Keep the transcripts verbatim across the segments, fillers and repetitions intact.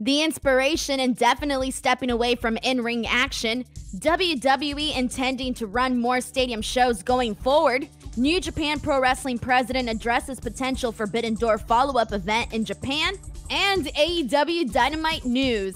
The Inspiration indefinitely stepping away from in-ring action, W W E intending to run more stadium shows going forward, New Japan Pro Wrestling president addresses potential Forbidden Door follow-up event in Japan, and A E W Dynamite news.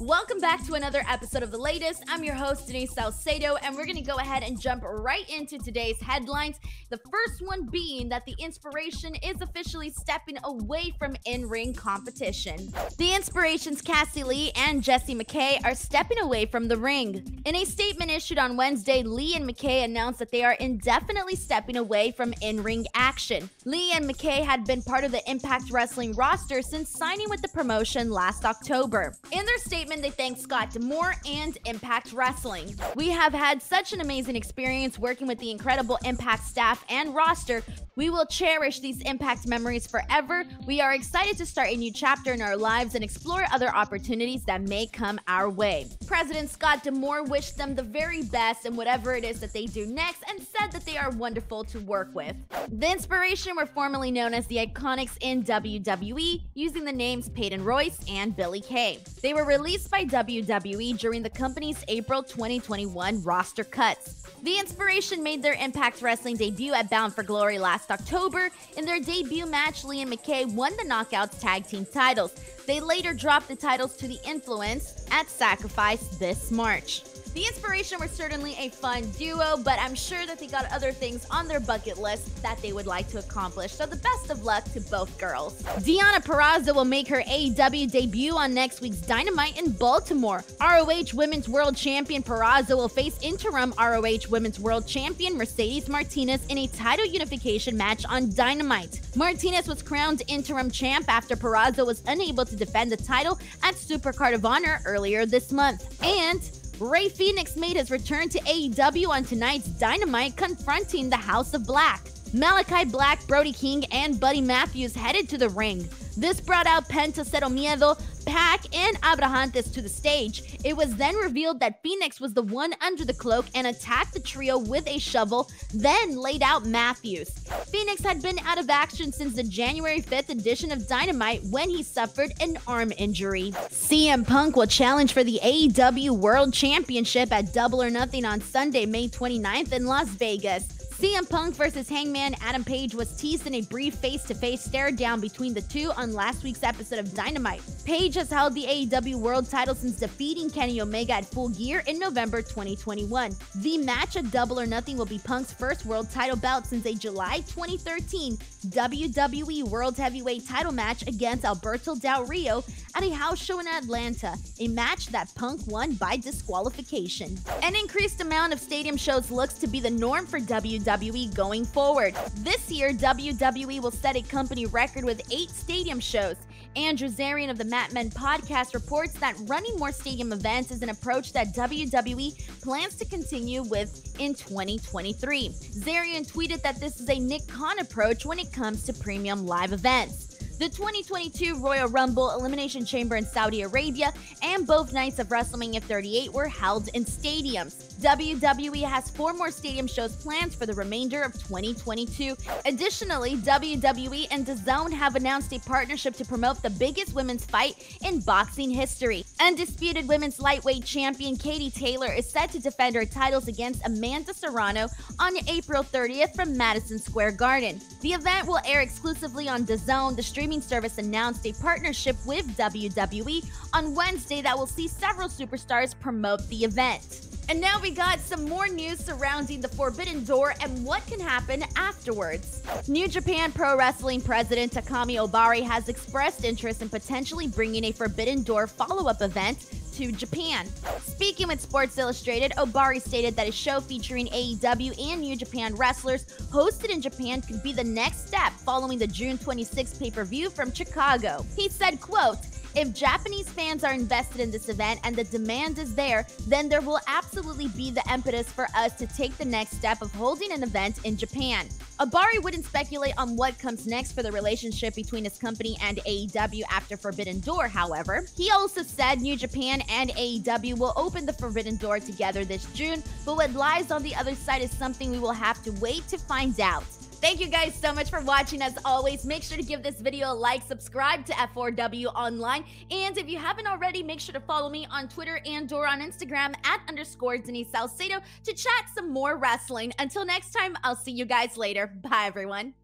Welcome back to another episode of The Latest. I'm your host, Denise Salcedo, and we're going to go ahead and jump right into today's headlines. The first one being that The Inspiration is officially stepping away from in-ring competition. The Inspiration's Cassie Lee and Jessie McKay are stepping away from the ring. In a statement issued on Wednesday, Lee and McKay announced that they are indefinitely stepping away from in-ring action. Lee and McKay had been part of the Impact Wrestling roster since signing with the promotion last October. In their statement, they thank Scott D'Amore and Impact Wrestling. "We have had such an amazing experience working with the incredible Impact staff and roster. We will cherish these Impact memories forever. We are excited to start a new chapter in our lives and explore other opportunities that may come our way." President Scott D'Amore wished them the very best in whatever it is that they do next and said that they are wonderful to work with. The Inspiration were formerly known as The IIconics in W W E, using the names Peyton Royce and Billie Kay. They were released by W W E during the company's April twenty twenty-one roster cuts. The Inspiration made their Impact Wrestling debut at Bound for Glory last October. In their debut match, Lee and McKay won the Knockouts tag team titles. They later dropped the titles to The Influence at Sacrifice this March. The Inspiration were certainly a fun duo, but I'm sure that they got other things on their bucket list that they would like to accomplish, so the best of luck to both girls. Deonna Purrazzo will make her A E W debut on next week's Dynamite in Baltimore. R O H Women's World Champion Purrazzo will face interim R O H Women's World Champion Mercedes Martinez in a title unification match on Dynamite. Martinez was crowned interim champ after Purrazzo was unable to defend the title at Supercard of Honor earlier this month. And Rey Fénix made his return to A E W on tonight's Dynamite, confronting the House of Black. Malakai Black, Brody King, and Buddy Matthews headed to the ring. This brought out Penta Cero Miedo, Pac, and Abrahantes to the stage. It was then revealed that Fénix was the one under the cloak and attacked the trio with a shovel, then laid out Matthews. Fénix had been out of action since the January fifth edition of Dynamite when he suffered an arm injury. C M Punk will challenge for the A E W World Championship at Double or Nothing on Sunday, May twenty-ninth in Las Vegas. C M Punk versus Hangman Adam Page was teased in a brief face-to-face stare-down between the two on last week's episode of Dynamite. Page has held the A E W World title since defeating Kenny Omega at Full Gear in November twenty twenty-one. The match at Double or Nothing will be Punk's first world title bout since a July twenty thirteen W W E World Heavyweight title match against Alberto Del Rio at a house show in Atlanta, a match that Punk won by disqualification. An increased amount of stadium shows looks to be the norm for W W E W W E going forward. This year, W W E will set a company record with eight stadium shows. Andrew Zarian of the Mat Men podcast reports that running more stadium events is an approach that W W E plans to continue with in twenty twenty-three. Zarian tweeted that this is a Nick Khan approach when it comes to premium live events. The twenty twenty-two Royal Rumble, Elimination Chamber in Saudi Arabia, and both nights of WrestleMania thirty-eight were held in stadiums. W W E has four more stadium shows planned for the remainder of twenty twenty-two. Additionally, W W E and D A Z N have announced a partnership to promote the biggest women's fight in boxing history. Undisputed women's lightweight champion Katie Taylor is set to defend her titles against Amanda Serrano on April thirtieth from Madison Square Garden. The event will air exclusively on D A Z N. The stream service announced a partnership with W W E on Wednesday that will see several superstars promote the event. And now we got some more news surrounding the Forbidden Door and what can happen afterwards. New Japan Pro Wrestling president Takami Ohbari has expressed interest in potentially bringing a Forbidden Door follow-up event to Japan. Speaking with Sports Illustrated, Ohbari stated that a show featuring A E W and New Japan wrestlers hosted in Japan could be the next step following the June twenty-sixth pay-per-view from Chicago. He said, quote, "If Japanese fans are invested in this event and the demand is there, then there will absolutely be the impetus for us to take the next step of holding an event in Japan." Ohbari wouldn't speculate on what comes next for the relationship between his company and A E W after Forbidden Door, however. He also said New Japan and A E W will open the Forbidden Door together this June, but what lies on the other side is something we will have to wait to find out. Thank you guys so much for watching. As always, make sure to give this video a like, subscribe to F four W Online, and if you haven't already, make sure to follow me on Twitter and or on Instagram at underscore Denise Salcedo to chat some more wrestling. Until next time, I'll see you guys later. Bye, everyone.